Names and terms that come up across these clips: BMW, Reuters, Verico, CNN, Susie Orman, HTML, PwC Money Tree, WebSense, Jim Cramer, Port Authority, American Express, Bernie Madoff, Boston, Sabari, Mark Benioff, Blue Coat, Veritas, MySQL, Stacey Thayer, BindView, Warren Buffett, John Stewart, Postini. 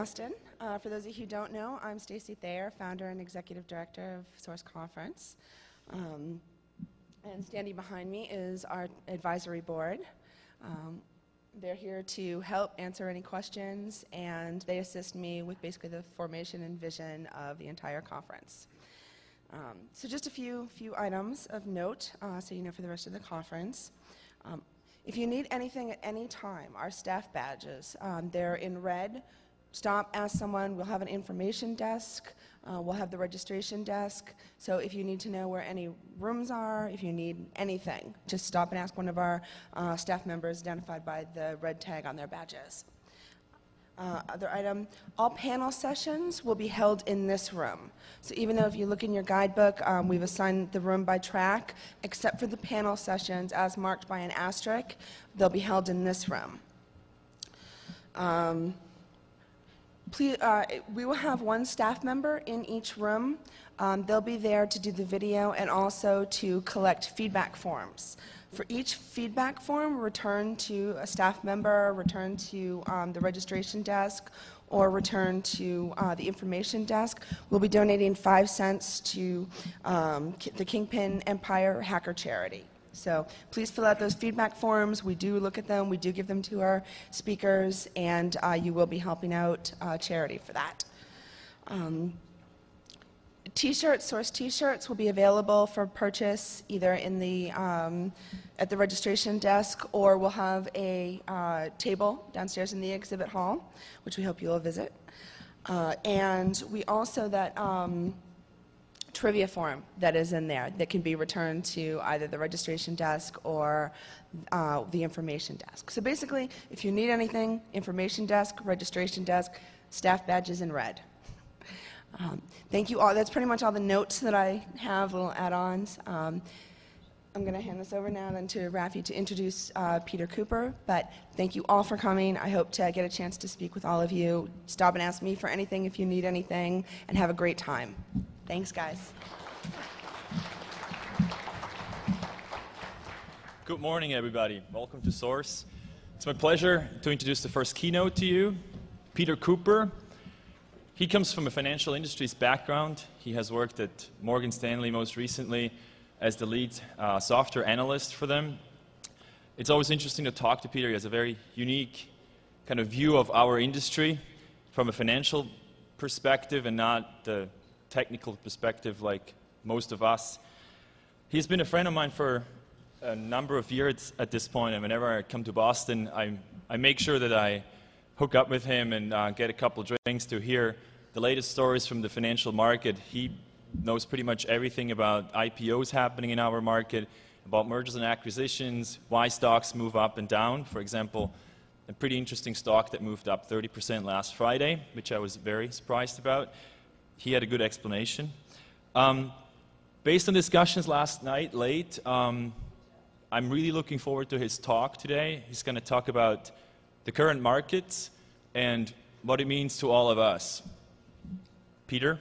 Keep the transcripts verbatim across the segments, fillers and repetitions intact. Boston. Uh, for those of you who don't know, I'm Stacey Thayer, founder and executive director of Source Conference. Um, and standing behind me is our advisory board. Um, they're here to help answer any questions, and they assist me with basically the formation and vision of the entire conference. Um, so just a few, few items of note, uh, so you know for the rest of the conference. Um, if you need anything at any time, our staff badges, um, they're in red. Stop, ask someone. We'll have an information desk. Uh, we'll have the registration desk. So if you need to know where any rooms are, if you need anything, just stop and ask one of our uh, staff members identified by the red tag on their badges. Uh, other item, all panel sessions will be held in this room. So even though if you look in your guidebook, um, we've assigned the room by track, except for the panel sessions as marked by an asterisk, they'll be held in this room. Um, Please, uh, we will have one staff member in each room. Um, they'll be there to do the video and also to collect feedback forms. For each feedback form, return to a staff member, return to um, the registration desk, or return to uh, the information desk. We'll be donating five cents to um, the Kingpin Empire Hacker Charity. So please fill out those feedback forms. We do look at them. We do give them to our speakers, and uh, you will be helping out uh, charity for that. Um, T-shirts, Source T-shirts will be available for purchase either in the, um, at the registration desk, or we'll have a uh, table downstairs in the exhibit hall, which we hope you'll visit. Uh, and we also that. Um, trivia form that is in there that can be returned to either the registration desk or uh, the information desk. So basically, if you need anything, information desk, registration desk, staff badges in red. Um, thank you all. That's pretty much all the notes that I have, little add-ons. Um, I'm going to hand this over now then to Rafi to introduce uh, Peter Kuper, but thank you all for coming. I hope to get a chance to speak with all of you. Stop and ask me for anything if you need anything, and have a great time. Thanks, guys. Good morning, everybody. Welcome to Source. It's my pleasure to introduce the first keynote to you, Peter Kuper. He comes from a financial industries background. He has worked at Morgan Stanley most recently as the lead uh, software analyst for them. It's always interesting to talk to Peter. He has a very unique kind of view of our industry from a financial perspective and not the technical perspective like most of us. He's been a friend of mine for a number of years at this point, and whenever I come to Boston, I, I make sure that I hook up with him and uh, get a couple drinks to hear the latest stories from the financial market. He knows pretty much everything about I P Os happening in our market, about mergers and acquisitions, why stocks move up and down. For example, a pretty interesting stock that moved up thirty percent last Friday, which I was very surprised about. He had a good explanation. Um, based on discussions last night, late, um, I'm really looking forward to his talk today. He's going to talk about the current markets and what it means to all of us. Peter?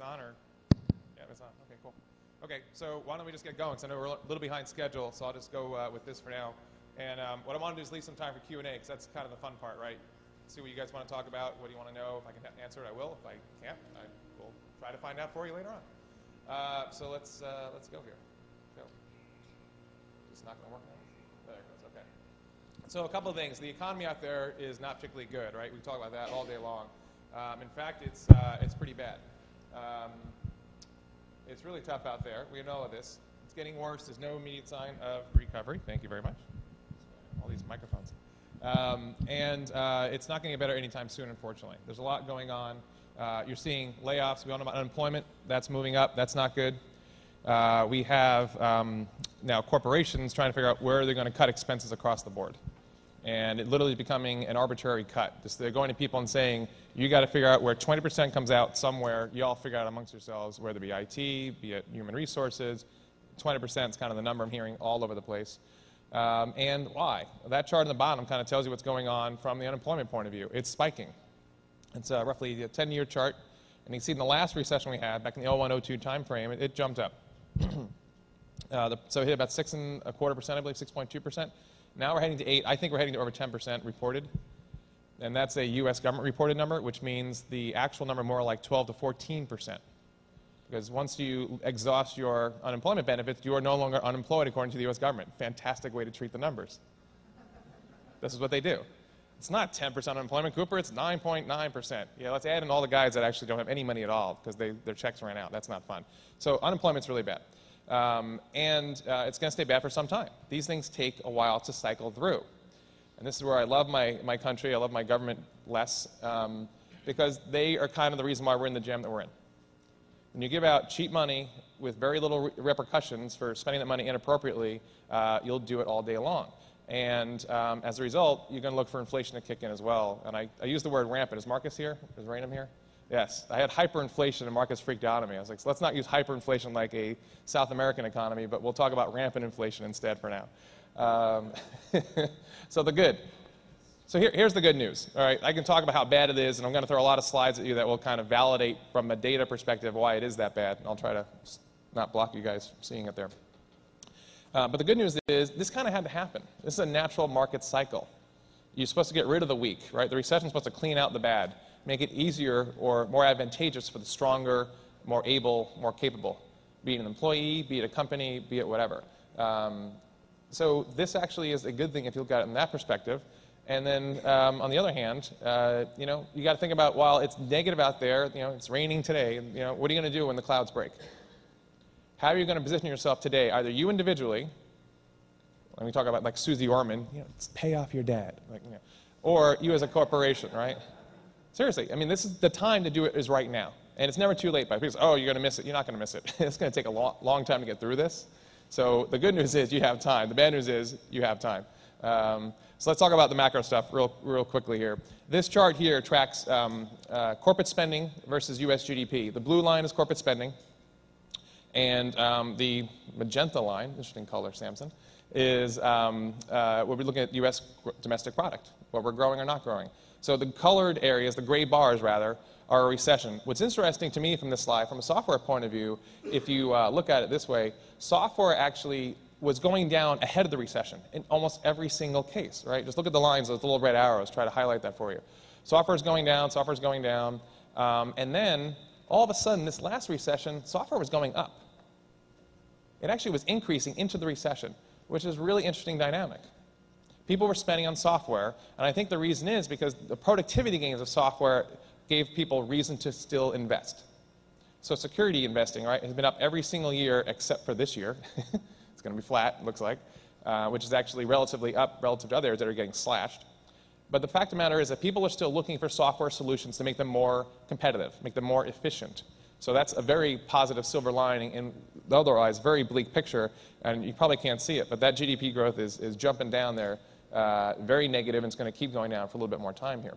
On or yeah, it's on. Okay, cool. Okay, so why don't we just get going? Because I know we're a little behind schedule, so I'll just go uh, with this for now. And um, what I want to do is leave some time for Q and A, because that's kind of the fun part, right? See what you guys want to talk about. What do you want to know? If I can answer it, I will. If I can't, I will try to find out for you later on. Uh, so let's uh, let's go here. Go. It's not going to work now. There it goes. Okay. So a couple of things. The economy out there is not particularly good, right? We talk about that all day long. Um, in fact, it's uh, it's pretty bad. Um, it's really tough out there. We know all of this. It's getting worse. There's no immediate sign of recovery. Thank you very much. All these microphones. Um, and uh, it's not going to get better anytime soon, unfortunately. There's a lot going on. Uh, you're seeing layoffs. We all know about unemployment. That's moving up. That's not good. Uh, we have um, now corporations trying to figure out where they're going to cut expenses across the board. And it literally is becoming an arbitrary cut. Just they're going to people and saying, you got to figure out where twenty percent comes out somewhere. You all figure out amongst yourselves, whether it be I T, be it human resources, twenty percent is kind of the number I'm hearing all over the place. Um, and why? That chart on the bottom kind of tells you what's going on from the unemployment point of view. It's spiking. It's uh, roughly a ten-year chart. And you can see in the last recession we had, back in the oh one oh two time frame, it, it jumped up. uh, the, so it hit about six and a quarter percent, I believe, six point two percent. Now we're heading to eight. I think we're heading to over ten percent reported. And that's a U S government reported number, which means the actual number more like twelve to fourteen percent. Because once you exhaust your unemployment benefits, you are no longer unemployed according to the U S government. Fantastic way to treat the numbers. This is what they do. It's not ten percent unemployment, Cooper, it's nine point nine percent. Yeah, let's add in all the guys that actually don't have any money at all because they, their checks ran out. That's not fun. So unemployment's really bad. Um, and uh, it's going to stay bad for some time. These things take a while to cycle through. And this is where I love my, my country, I love my government less, um, because they are kind of the reason why we're in the jam that we're in. When you give out cheap money with very little repercussions for spending that money inappropriately, uh, you'll do it all day long. And um, as a result, you're going to look for inflation to kick in as well. And I, I use the word rampant. Is Marcus here? Is Raynham here? Yes. I had hyperinflation, and Marcus freaked out on me. I was like, so let's not use hyperinflation like a South American economy, but we'll talk about rampant inflation instead for now. Um, so the good. So here, here's the good news. All right, I can talk about how bad it is, and I'm going to throw a lot of slides at you that will kind of validate from a data perspective why it is that bad. And I'll try to not block you guys from seeing it there. Uh, but the good news is this kind of had to happen. This is a natural market cycle. You're supposed to get rid of the weak, right? The recession is supposed to clean out the bad, make it easier or more advantageous for the stronger, more able, more capable, be it an employee, be it a company, be it whatever. Um, so this actually is a good thing if you look at it from that perspective. And then um, on the other hand, uh, you know, you got to think about while it's negative out there, you know, it's raining today. You know, what are you going to do when the clouds break? How are you going to position yourself today? Either you individually, let me talk about like Susie Orman, you know, pay off your debt, like, you know, or you as a corporation, right? Seriously, I mean, this is the time to do it is right now, and it's never too late. By because oh, you're going to miss it, you're not going to miss it. It's going to take a long, long time to get through this. So the good news is you have time. The bad news is you have time. Um, so let's talk about the macro stuff real, real quickly here. This chart here tracks um, uh, corporate spending versus U S G D P. The blue line is corporate spending. And um, the magenta line, interesting color, Samson, is um, uh, we'll be looking at U S domestic product, what we're growing or not growing. So the colored areas, the gray bars rather, are a recession. What's interesting to me from this slide, from a software point of view, if you uh, look at it this way, software actually was going down ahead of the recession in almost every single case, right? Just look at the lines, those little red arrows, try to highlight that for you. Software's going down, software's going down, um, and then all of a sudden, this last recession, software was going up. It actually was increasing into the recession, which is a really interesting dynamic. People were spending on software, and I think the reason is because the productivity gains of software gave people reason to still invest. So security investing, right, has been up every single year except for this year. It's going to be flat, it looks like, uh, which is actually relatively up relative to others that are getting slashed. But the fact of the matter is that people are still looking for software solutions to make them more competitive, make them more efficient. So that's a very positive silver lining in the otherwise very bleak picture, and you probably can't see it, but that G D P growth is, is jumping down there, uh, very negative, and it's going to keep going down for a little bit more time here.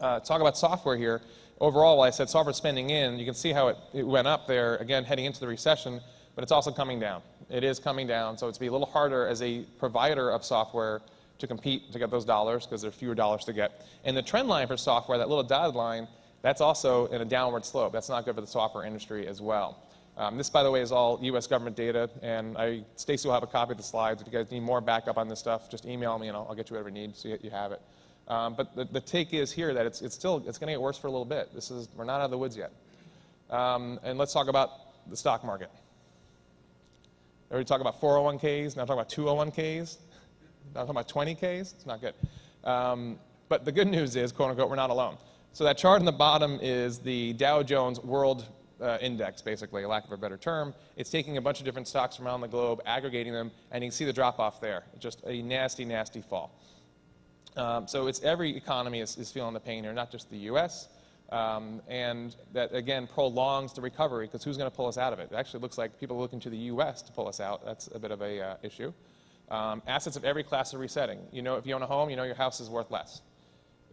Uh, talk about software here. Overall, while I said software spending in, you can see how it, it went up there, again, heading into the recession, but it's also coming down. It is coming down, so it's be a little harder as a provider of software to compete to get those dollars because there are fewer dollars to get. And the trend line for software, that little dotted line, that's also in a downward slope. That's not good for the software industry as well. Um, this, by the way, is all U S government data, and I, Stacey will have a copy of the slides. If you guys need more backup on this stuff, just email me and I'll, I'll get you whatever you need so you, you have it. Um, but the, the take is here that it's, it's still it's going to get worse for a little bit. This is, we're not out of the woods yet. Um, and let's talk about the stock market. Are we talking about four oh one Ks, now talking about two oh one Ks. I'm talking about twenty Ks, it's not good. Um, but the good news is, quote unquote, we're not alone. So that chart on the bottom is the Dow Jones World uh, Index, basically, lack of a better term. It's taking a bunch of different stocks from around the globe, aggregating them, and you can see the drop-off there. Just a nasty, nasty fall. Um, so it's every economy is, is feeling the pain here, not just the U S. Um, and that, again, prolongs the recovery, because who's going to pull us out of it? It actually looks like people are looking to the U S to pull us out. That's a bit of a uh, issue. Um, assets of every class are resetting. You know, if you own a home, you know your house is worth less.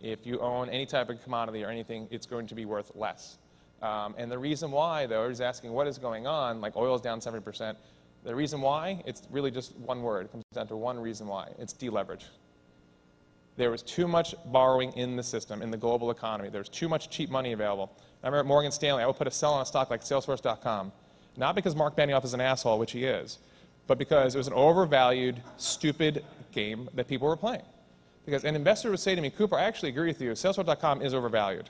If you own any type of commodity or anything, it's going to be worth less. Um, and the reason why, though, is asking what is going on, like oil's down seventy percent, The reason why, it's really just one word. It comes down to one reason why. It's deleverage. There was too much borrowing in the system, in the global economy. There was too much cheap money available. I remember at Morgan Stanley, I would put a sell on a stock like Salesforce dot com, not because Mark Benioff is an asshole, which he is, but because it was an overvalued, stupid game that people were playing. Because an investor would say to me, Cooper, I actually agree with you, Salesforce dot com is overvalued.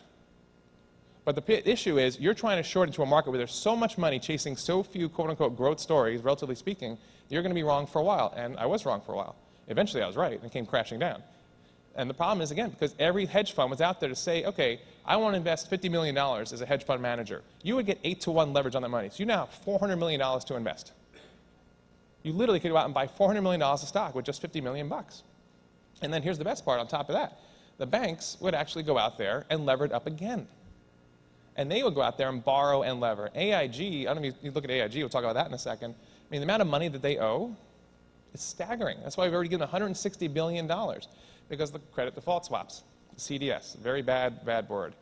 But the issue is you're trying to short into a market where there's so much money chasing so few quote-unquote growth stories, relatively speaking, you're going to be wrong for a while. And I was wrong for a while. Eventually I was right and it came crashing down. And the problem is, again, because every hedge fund was out there to say, okay, I want to invest fifty million dollars as a hedge fund manager. You would get eight to one leverage on that money. So you now have four hundred million dollars to invest. You literally could go out and buy four hundred million dollars of stock with just fifty million dollars bucks. And then here's the best part on top of that. The banks would actually go out there and lever it up again. And they would go out there and borrow and lever. A I G, I don't know if you look at A I G, we'll talk about that in a second. I mean, the amount of money that they owe is staggering. That's why we've already given one hundred sixty billion dollars. Because the credit default swaps, C D S, very bad, bad word.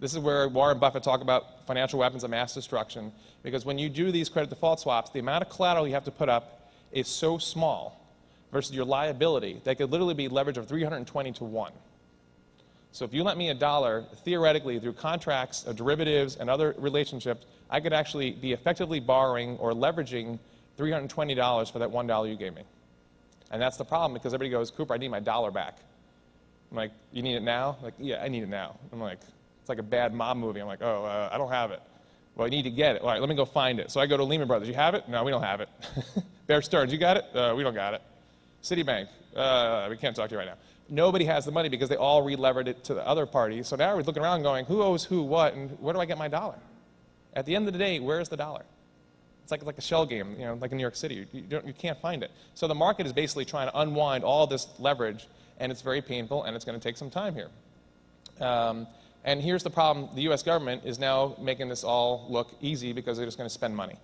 This is where Warren Buffett talked about financial weapons of mass destruction, because when you do these credit default swaps, the amount of collateral you have to put up is so small versus your liability that could literally be leverage of three hundred twenty to one. So if you lent me a dollar, theoretically, through contracts, derivatives, and other relationships, I could actually be effectively borrowing or leveraging three hundred twenty dollars for that one dollar you gave me. And that's the problem, because everybody goes, Cooper, I need my dollar back. I'm like, you need it now? Like, yeah, I need it now. I'm like, it's like a bad mob movie. I'm like, oh, uh, I don't have it. Well, I need to get it. All right, let me go find it. So I go to Lehman Brothers. You have it? No, we don't have it. Bear Stearns, you got it? Uh, we don't got it. Citibank, uh, we can't talk to you right now. Nobody has the money because they all re-levered it to the other party. So now we're looking around going, who owes who what, and where do I get my dollar? At the end of the day, where's the dollar? It's like, like a shell game, you know, like in New York City. You, don't, you can't find it. So the market is basically trying to unwind all this leverage, and it's very painful, and it's going to take some time here. Um, and here's the problem. The U S government is now making this all look easy because they're just going to spend money.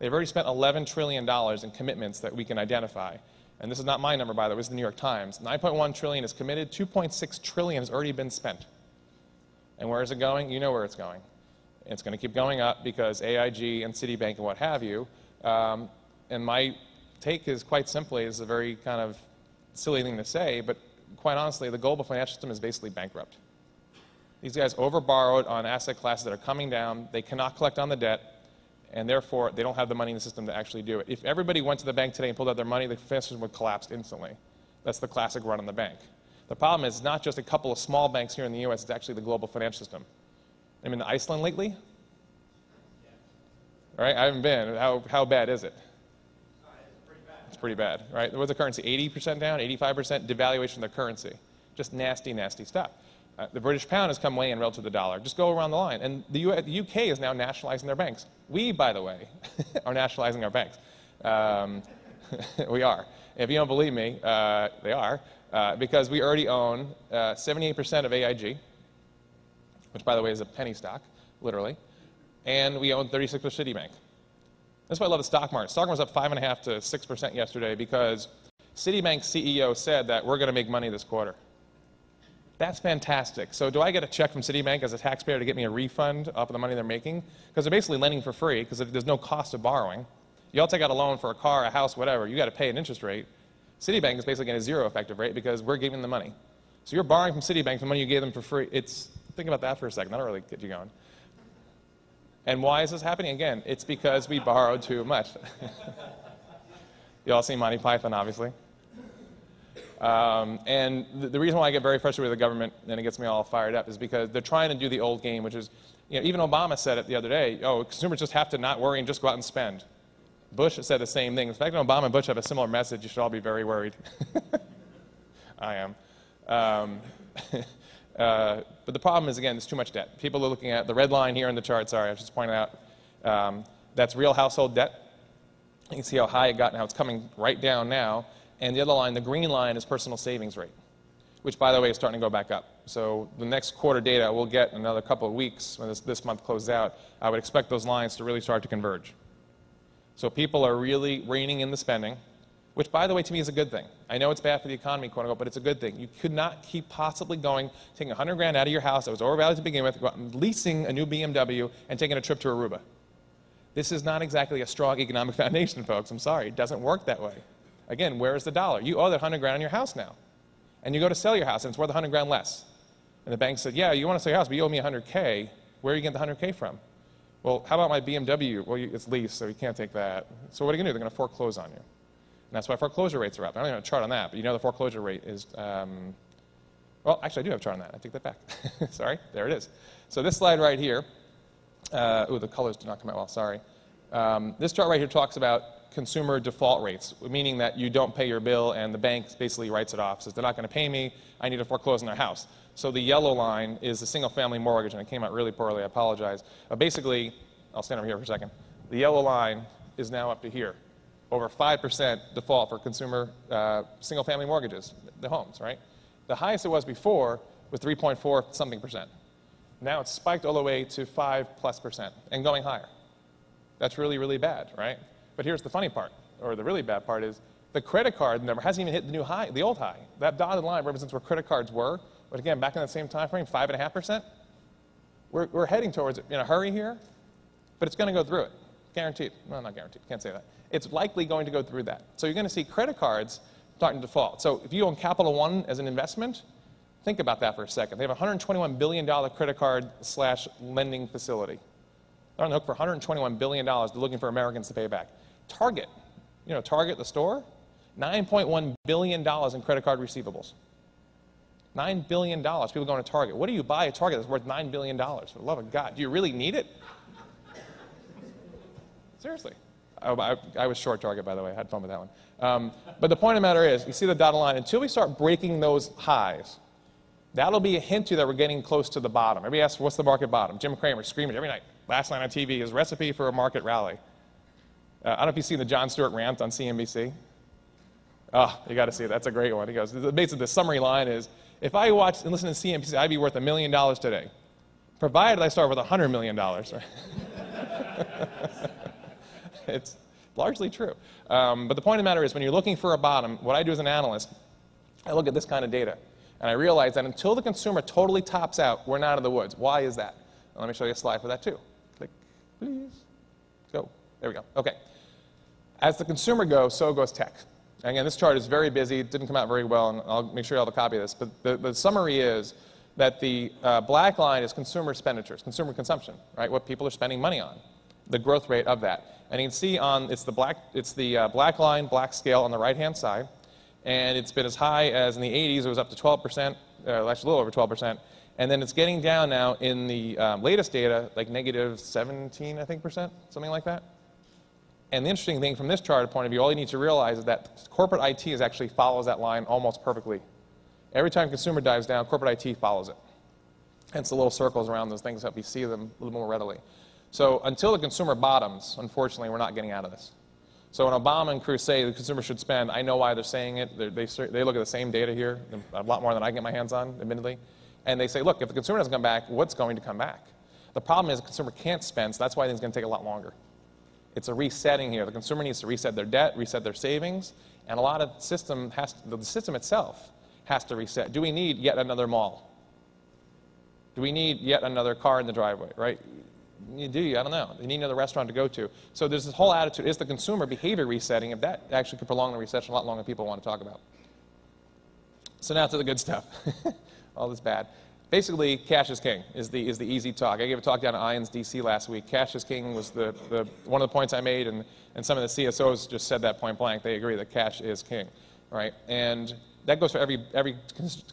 They've already spent eleven trillion dollars in commitments that we can identify. And this is not my number, by the way. It's the New York Times. nine point one trillion dollars is committed. two point six trillion dollars has already been spent. And where is it going? You know where it's going. It's going to keep going up because A I G and Citibank and what have you. Um, and my take is quite simply, it's a very kind of silly thing to say, but quite honestly, the global financial system is basically bankrupt. These guys overborrowed on asset classes that are coming down. They cannot collect on the debt, and therefore they don't have the money in the system to actually do it. If everybody went to the bank today and pulled out their money, the financial system would collapse instantly. That's the classic run on the bank. The problem is not just a couple of small banks here in the U S, it's actually the global financial system. I've been to Iceland lately. All right, I haven't been. How, how bad is it? Uh, it's pretty bad. It's pretty bad, right? What's the currency? eighty percent down, eighty-five percent devaluation of the currency. Just nasty, nasty stuff. Uh, the British pound has come way in relative to the dollar. Just go around the line. And the, U the U K is now nationalizing their banks. We, by the way, are nationalizing our banks. Um, we are. If you don't believe me, uh, they are. Uh, because we already own uh, seventy-eight percent of A I G. Which, by the way, is a penny stock, literally. And we own thirty-six percent of Citibank. That's why I love the stock market. Stock market was up five point five to six percent yesterday because Citibank's C E O said that we're going to make money this quarter. That's fantastic. So do I get a check from Citibank as a taxpayer to get me a refund off of the money they're making? Because they're basically lending for free because there's no cost of borrowing. You all take out a loan for a car, a house, whatever. You've got to pay an interest rate. Citibank is basically getting a zero effective rate because we're giving them the money. So you're borrowing from Citibank the money you gave them for free. It's... Think about that for a second. That'll really get you going. And why is this happening? Again, it's because we borrowed too much. You all seen Monty Python, obviously. Um, and the, the reason why I get very frustrated with the government and it gets me all fired up is because they're trying to do the old game, which is, you know, even Obama said it the other day, oh, consumers just have to not worry and just go out and spend. Bush said the same thing. In fact, Obama and Bush have a similar message. You should all be very worried. I am. Um, Uh, but the problem is, again, there's too much debt. People are looking at the red line here in the chart, sorry, I was just pointing out. Um, that's real household debt. You can see how high it got and how it's coming right down now. And the other line, the green line, is personal savings rate, which, by the way, is starting to go back up. So the next quarter data we'll get in another couple of weeks, when this, this month closes out, I would expect those lines to really start to converge. So people are really reining in the spending, which, by the way, to me is a good thing. I know it's bad for the economy, quote unquote, but it's a good thing. You could not keep possibly going, taking one hundred grand out of your house that was overvalued to begin with, leasing a new B M W, and taking a trip to Aruba. This is not exactly a strong economic foundation, folks. I'm sorry, it doesn't work that way. Again, where is the dollar? You owe that hundred grand on your house now. And you go to sell your house and it's worth a hundred grand less. And the bank said, yeah, you want to sell your house, but you owe me a hundred K. Where are you getting the hundred K from? Well, how about my B M W? Well, you, it's leased, so you can't take that. So what are you gonna do? They're gonna foreclose on you. And that's why foreclosure rates are up. I don't even have a chart on that, but you know the foreclosure rate is, um, well, actually I do have a chart on that. I take that back. Sorry, there it is. So this slide right here, Uh, oh, the colors did not come out well, sorry. Um, this chart right here talks about consumer default rates, meaning that you don't pay your bill and the bank basically writes it off, says they're not going to pay me, I need to foreclose on their house. So the yellow line is the single family mortgage, and it came out really poorly, I apologize. Uh, basically, I'll stand over here for a second, the yellow line is now up to here. Over five percent default for consumer uh, single family mortgages, the homes, right? The highest it was before was three point four something percent. Now it's spiked all the way to five plus percent and going higher. That's really, really bad, right? But here's the funny part, or the really bad part is the credit card number hasn't even hit the new high, the old high. That dotted line represents where credit cards were, but again, back in the same time frame, five point five percent. We're, we're heading towards it in a hurry here, but it's going to go through it, guaranteed. Well, not guaranteed, can't say that. It's likely going to go through that. So you're going to see credit cards starting to default. So if you own Capital One as an investment, think about that for a second. They have a one hundred twenty-one billion dollar credit card slash lending facility. They're on the hook for one hundred twenty-one billion dollars. They're looking for Americans to pay back. Target, you know, Target, the store, nine point one billion dollars in credit card receivables. nine billion dollars, people going to Target. What do you buy at Target that's worth nine billion dollars? For the love of God, do you really need it? Seriously. I, I, I was short Target, by the way. I had fun with that one. Um, but the point of the matter is, you see the dotted line, until we start breaking those highs, that'll be a hint to you that we're getting close to the bottom. Everybody asks, what's the market bottom? Jim Cramer screaming every night. Last night on T V, his recipe for a market rally. Uh, I don't know if you've seen the John Stewart rant on C N B C. Oh, you got to see it. That's a great one. He goes, basically the summary line is, if I watched and listened to C N B C, I'd be worth a million dollars today, provided I start with one hundred million dollars. It's largely true. Um, but the point of the matter is, when you're looking for a bottom, what I do as an analyst, I look at this kind of data. And I realized that until the consumer totally tops out, we're not out of the woods. Why is that? Well, let me show you a slide for that too. Click, please. Go. There we go. Okay. As the consumer goes, so goes tech. And again, this chart is very busy. It didn't come out very well, and I'll make sure you have a copy of this. But the, the summary is that the uh, black line is consumer expenditures, consumer consumption, right? What people are spending money on, the growth rate of that. And you can see on it's the black, it's the uh, black line, black scale on the right-hand side. And it's been as high as in the eighties, it was up to twelve percent, uh, actually a little over twelve percent. And then it's getting down now in the um, latest data, like negative seventeen, I think, percent, something like that. And the interesting thing from this chart point of view, all you need to realize is that corporate I T is actually follows that line almost perfectly. Every time consumer dives down, corporate I T follows it. Hence the little circles around those things that we see them a little more readily. So until the consumer bottoms, unfortunately, we're not getting out of this. So when Obama and Cruz say the consumer should spend, I know why they're saying it. They're, they, they look at the same data here, a lot more than I get my hands on, admittedly. And they say, look, if the consumer doesn't come back, what's going to come back? The problem is the consumer can't spend, so that's why it's going to take a lot longer. It's a resetting here. The consumer needs to reset their debt, reset their savings, and a lot of system has to, the system itself has to reset. Do we need yet another mall? Do we need yet another car in the driveway, right? You do, I don't know. You need another restaurant to go to. So there's this whole attitude, is the consumer behavior resetting? If that actually could prolong the recession a lot longer than people want to talk about. So now to the good stuff. All this bad. Basically, cash is king is the, is the easy talk. I gave a talk down at Ions, D C last week. Cash is king was the, the, one of the points I made, and, and some of the C S Os just said that point blank. They agree that cash is king, right? And that goes for every, every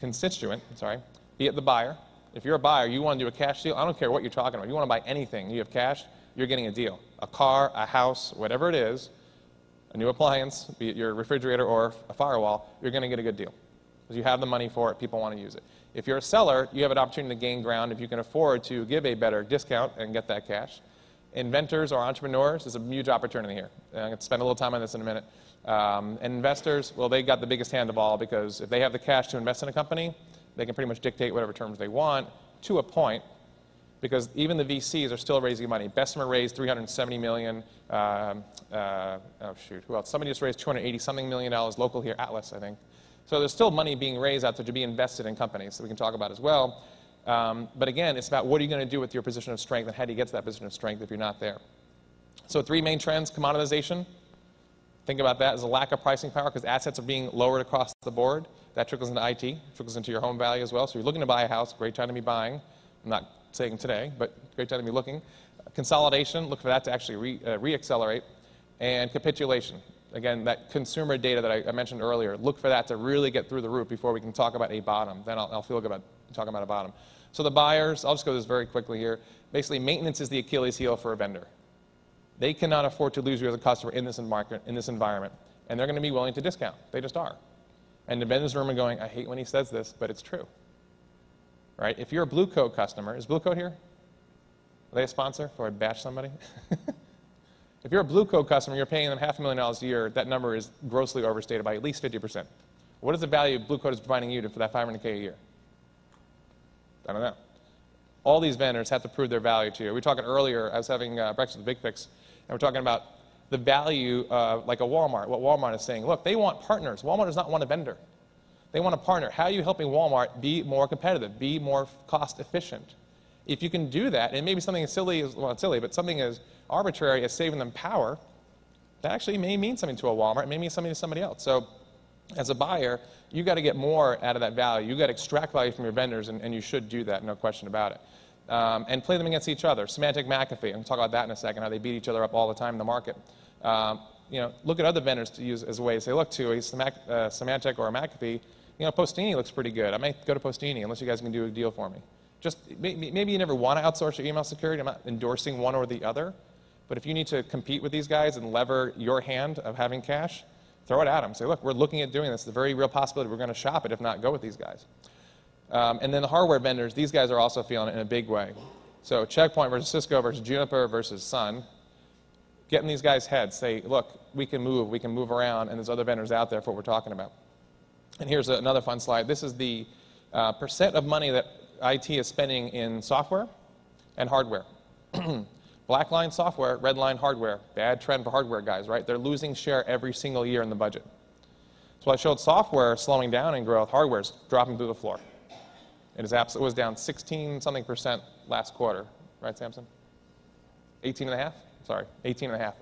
constituent, sorry, be it the buyer. If you're a buyer, you want to do a cash deal, I don't care what you're talking about. You want to buy anything, you have cash, you're getting a deal. A car, a house, whatever it is, a new appliance, be it your refrigerator or a firewall, you're going to get a good deal. Because you have the money for it, people want to use it. If you're a seller, you have an opportunity to gain ground if you can afford to give a better discount and get that cash. Inventors or entrepreneurs is a huge opportunity here. I'm going to spend a little time on this in a minute. Um, and investors, well, they got the biggest hand of all because if they have the cash to invest in a company, they can pretty much dictate whatever terms they want to a point because even the V Cs are still raising money. Bessemer raised three hundred seventy million dollars. Uh, uh, oh, shoot. Who else? Somebody just raised two hundred eighty something million dollars local here, Atlas, I think. So there's still money being raised out there to be invested in companies that we can talk about as well. Um, but again, it's about what are you going to do with your position of strength and how do you get to that position of strength if you're not there. So three main trends: commoditization. Think about that as a lack of pricing power because assets are being lowered across the board. That trickles into I T, trickles into your home value as well. So you're looking to buy a house, great time to be buying. I'm not saying today, but great time to be looking. Consolidation, look for that to actually re, uh, re-accelerate. And capitulation. Again, that consumer data that I, I mentioned earlier, look for that to really get through the roof before we can talk about a bottom. Then I'll, I'll feel good about talking about a bottom. So the buyers, I'll just go through this very quickly here. Basically, maintenance is the Achilles heel for a vendor. They cannot afford to lose you as a customer in this market, in this environment, and they're going to be willing to discount. They just are. And the vendors room are going, I hate when he says this, but it's true. Right? If you're a Blue Coat customer, is Blue Coat here? Are they a sponsor before I bash somebody? If you're a Blue Coat customer, you're paying them half a million dollars a year. That number is grossly overstated by at least fifty percent. What is the value Blue Coat is providing you for that five hundred K a year? I don't know. All these vendors have to prove their value to you. We were talking earlier, I was having uh, breakfast with Big Fix, and we're talking about the value of like a Walmart, what Walmart is saying. Look, they want partners. Walmart does not want a vendor. They want a partner. How are you helping Walmart be more competitive, be more cost efficient? If you can do that, and maybe something as silly as, well, silly, but something as arbitrary as saving them power, that actually may mean something to a Walmart. It may mean something to somebody else. So as a buyer, you've got to get more out of that value. You've got to extract value from your vendors, and, and you should do that, no question about it. Um, and play them against each other. Symantec, McAfee, I'm going to talk about that in a second, how they beat each other up all the time in the market. Um, you know, look at other vendors to use as a way to say, look, to a Symantec or a McAfee, you know, Postini looks pretty good. I might go to Postini unless you guys can do a deal for me. Just maybe you never want to outsource your email security. I'm not endorsing one or the other. But if you need to compete with these guys and lever your hand of having cash, throw it at them. Say, look, we're looking at doing this. It's a very real possibility. We're going to shop it, if not go with these guys. Um, and then the hardware vendors, these guys are also feeling it in a big way. So Check Point versus Cisco versus Juniper versus Sun. Get in these guys' heads. Say, look, we can move. We can move around. And there's other vendors out there for what we're talking about. And here's another fun slide. This is the uh, percent of money that I T is spending in software and hardware. Black line software, red line hardware. Bad trend for hardware guys, right? They're losing share every single year in the budget. So I showed software slowing down in growth, hardware's dropping through the floor. It is absolutely, it was down sixteen something percent last quarter, right, Samson? eighteen and a half? Sorry, eighteen and a half.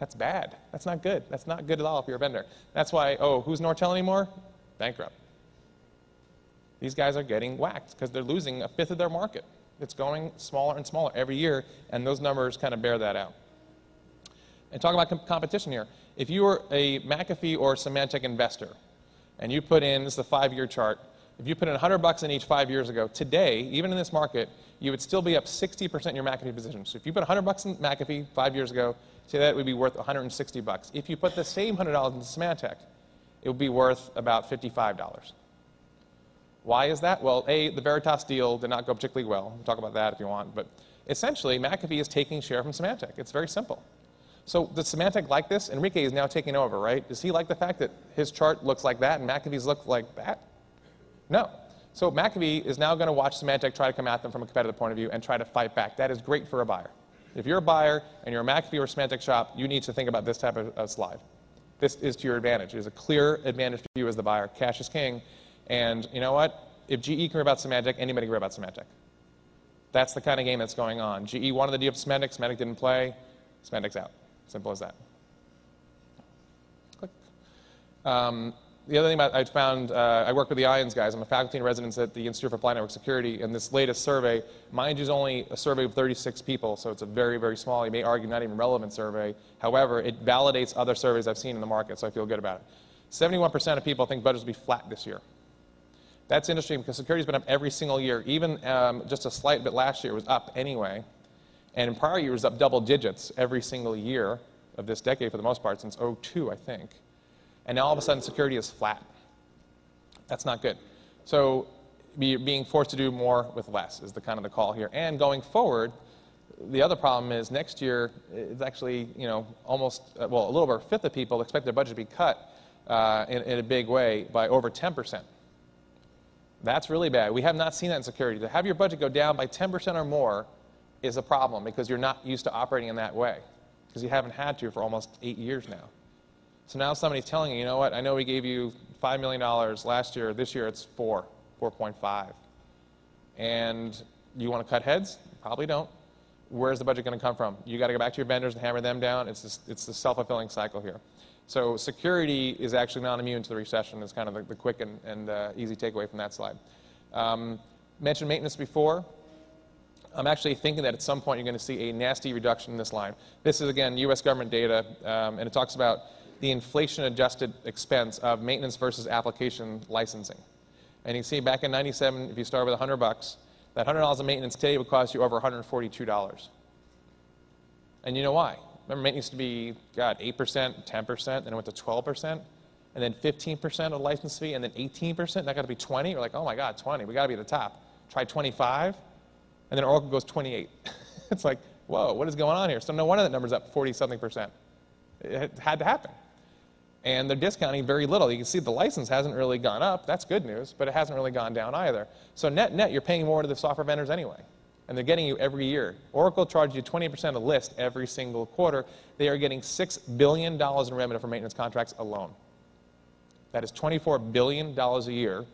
That's bad. That's not good. That's not good at all if you're a vendor. That's why, oh, who's Nortel anymore? Bankrupt. These guys are getting whacked because they're losing a fifth of their market. It's going smaller and smaller every year, and those numbers kind of bear that out. And talking about com competition here, if you were a McAfee or Symantec investor, and you put in, this is a five-year chart, if you put in one hundred bucks in each five years ago, today, even in this market, you would still be up sixty percent in your McAfee position. So if you put one hundred bucks in McAfee five years ago, today that would be worth one hundred sixty bucks. If you put the same one hundred dollars in Symantec, it would be worth about fifty-five dollars. Why is that? Well, A, the Veritas deal did not go particularly well. We'll talk about that if you want. But essentially, McAfee is taking share from Symantec. It's very simple. So does Symantec like this? Enrique is now taking over, right? Does he like the fact that his chart looks like that and McAfee's look like that? No. So McAfee is now going to watch Symantec try to come at them from a competitive point of view and try to fight back. That is great for a buyer. If you're a buyer and you're a McAfee or Symantec shop, you need to think about this type of uh, slide. This is to your advantage. It is a clear advantage for you as the buyer. Cash is king. And you know what? If G E can care about Symantec, anybody can care about Symantec. That's the kind of game that's going on. G E wanted to deal with Symantec. Symantec didn't play. Symantec's out. Simple as that. Click. Um, the other thing I found, uh, I work with the I O N S guys. I'm a faculty in residence at the Institute for Applied Network Security. And this latest survey, mind you, is only a survey of thirty-six people, so it's a very, very small, you may argue not even relevant survey. However, it validates other surveys I've seen in the market, so I feel good about it. seventy-one percent of people think budgets will be flat this year. That's interesting because security's been up every single year. Even um, just a slight bit last year was up anyway. And in prior years, up double digits every single year of this decade for the most part, since oh two, I think. And now all of a sudden, security is flat. That's not good. So be, being forced to do more with less is the kind of the call here. And going forward, the other problem is next year, it's actually, you know, almost, uh, well, a little over a fifth of people expect their budget to be cut uh, in, in a big way by over ten percent. That's really bad. We have not seen that in security. To have your budget go down by ten percent or more is a problem because you're not used to operating in that way because you haven't had to for almost eight years now. So now somebody's telling you, you know what, I know we gave you five million dollars last year. This year it's four, four point five. And you want to cut heads? Probably don't. where's the budget going to come from? You got to go back to your vendors and hammer them down. It's just, it's the self-fulfilling cycle here. So security is actually not immune to the recession. Is kind of the, the quick and, and uh, easy takeaway from that slide. Um, mentioned maintenance before. I'm actually thinking that at some point you're going to see a nasty reduction in this line. This is, again, U S government data, um, and it talks about the inflation-adjusted expense of maintenance versus application licensing. And you see back in ninety-seven, if you start with a hundred bucks, that a hundred dollars of maintenance today would cost you over one hundred forty-two dollars. And you know why? Remember, maintenance used to be, God, eight percent, ten percent, then it went to twelve percent, and then fifteen percent of the license fee, and then eighteen percent, that got to be twenty. We're like, oh my God, twenty, we got to be at the top. Try twenty-five, and then Oracle goes twenty-eight. It's like, whoa, what is going on here? So no wonder that number's up forty-something percent. It had to happen. And they're discounting very little. You can see the license hasn't really gone up. That's good news, but it hasn't really gone down either. So net, net, you're paying more to the software vendors anyway, and they're getting you every year. Oracle charges you twenty percent of list every single quarter. They are getting six billion dollars in revenue from maintenance contracts alone. That is twenty-four billion dollars a year,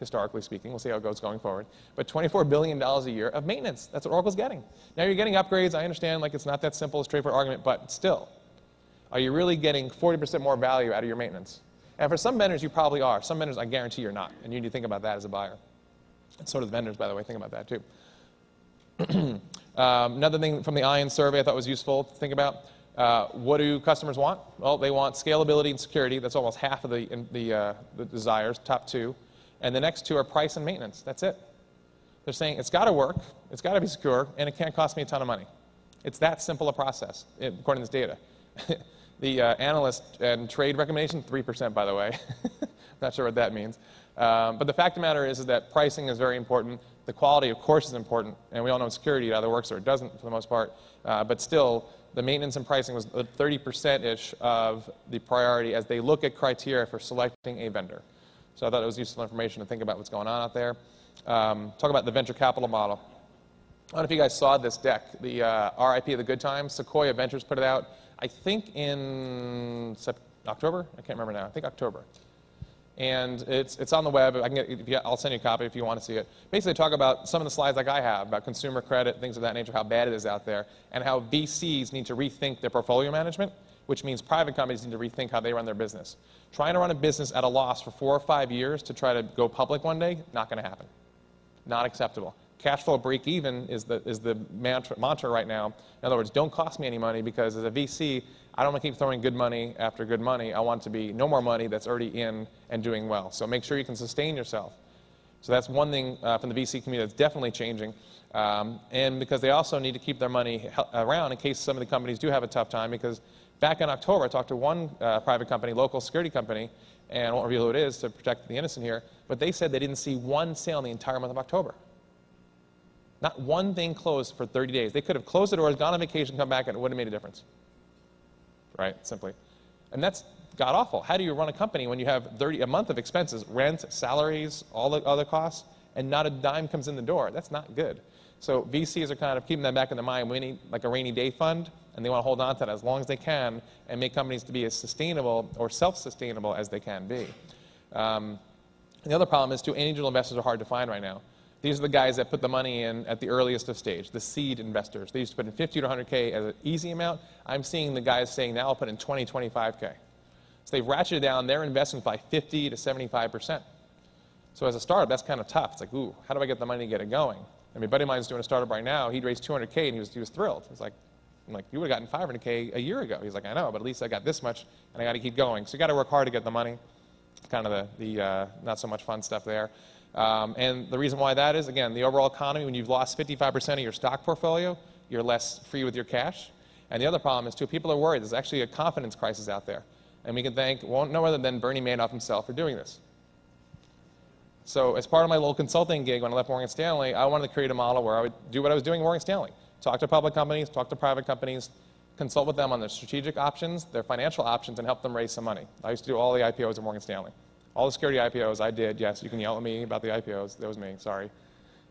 historically speaking. We'll see how it goes going forward. But twenty-four billion dollars a year of maintenance. That's what Oracle's getting. Now you're getting upgrades. I understand, like, it's not that simple, straightforward argument, but still. Are you really getting forty percent more value out of your maintenance? And for some vendors, you probably are. Some vendors, I guarantee you're not. And you need to think about that as a buyer. And so do the vendors, by the way. Think about that, too. um, another thing from the Ion survey I thought was useful to think about. Uh, what do customers want? Well, they want scalability and security. That's almost half of the, in, the, uh, the desires, top two. And the next two are price and maintenance. That's it. They're saying it's got to work, it's got to be secure, and it can't cost me a ton of money. It's that simple a process, according to this data. The uh, analyst and trade recommendation, three percent, by the way. Not sure what that means. Um, but the fact of the matter is, is that pricing is very important. The quality, of course, is important. And we all know security, it either works or it doesn't for the most part. Uh, but still, the maintenance and pricing was thirty percent-ish of the priority as they look at criteria for selecting a vendor. So I thought it was useful information to think about what's going on out there. Um, talk about the venture capital model. I don't know if you guys saw this deck, the uh, R I P of the good times. Sequoia Ventures put it out, I think in October? I can't remember now. I think October. And it's, it's on the web. I can get, if you, I'll send you a copy if you want to see it. Basically, talk about some of the slides like I have, about consumer credit, things of that nature, how bad it is out there, and how V Cs need to rethink their portfolio management, which means private companies need to rethink how they run their business. Trying to run a business at a loss for four or five years to try to go public one day, not going to happen. Not acceptable. Cash flow break even is the, is the mantra, mantra right now. In other words, don't cost me any money, because as a V C, I don't want to keep throwing good money after good money. I want to be no more money that's already in and doing well. So make sure you can sustain yourself. So that's one thing uh, from the V C community that's definitely changing. Um, and because they also need to keep their money around in case some of the companies do have a tough time. Because back in October, I talked to one uh, private company, local security company, and I won't reveal who it is to protect the innocent here, but they said they didn't see one sale in the entire month of October. Not one thing closed for thirty days. They could have closed the doors, gone on vacation, come back, and it wouldn't have made a difference. Right, simply. And that's god-awful. How do you run a company when you have thirty, a month of expenses, rent, salaries, all the other costs, and not a dime comes in the door? That's not good. So V Cs are kind of keeping that back in their mind. We need like a rainy day fund, and they want to hold on to that as long as they can and make companies to be as sustainable or self-sustainable as they can be. Um, the other problem is, too, angel investors are hard to find right now. These are the guys that put the money in at the earliest of stage, the seed investors. They used to put in fifty to a hundred K as an easy amount. I'm seeing the guys saying now I'll put in twenty, twenty-five K. So they've ratcheted down their investments by fifty to seventy-five percent. So as a startup, that's kind of tough. It's like, ooh, how do I get the money to get it going? I mean, buddy of mine's doing a startup right now. He'd raised two hundred K and he was, he was thrilled. It's like, I'm like, you would have gotten five hundred K a year ago. He's like, I know, but at least I got this much and I got to keep going. So you got to work hard to get the money. It's kind of the, the uh, not so much fun stuff there. Um, and the reason why that is, again, the overall economy, when you've lost fifty-five percent of your stock portfolio, you're less free with your cash. And the other problem is, too, people are worried. There's actually a confidence crisis out there. And we can thank, well, no other than Bernie Madoff himself for doing this. So as part of my little consulting gig when I left Morgan Stanley, I wanted to create a model where I would do what I was doing at Morgan Stanley. Talk to public companies, talk to private companies, consult with them on their strategic options, their financial options, and help them raise some money. I used to do all the I P Os at Morgan Stanley. All the security I P Os I did, yes. You can yell at me about the I P Os. That was me, sorry.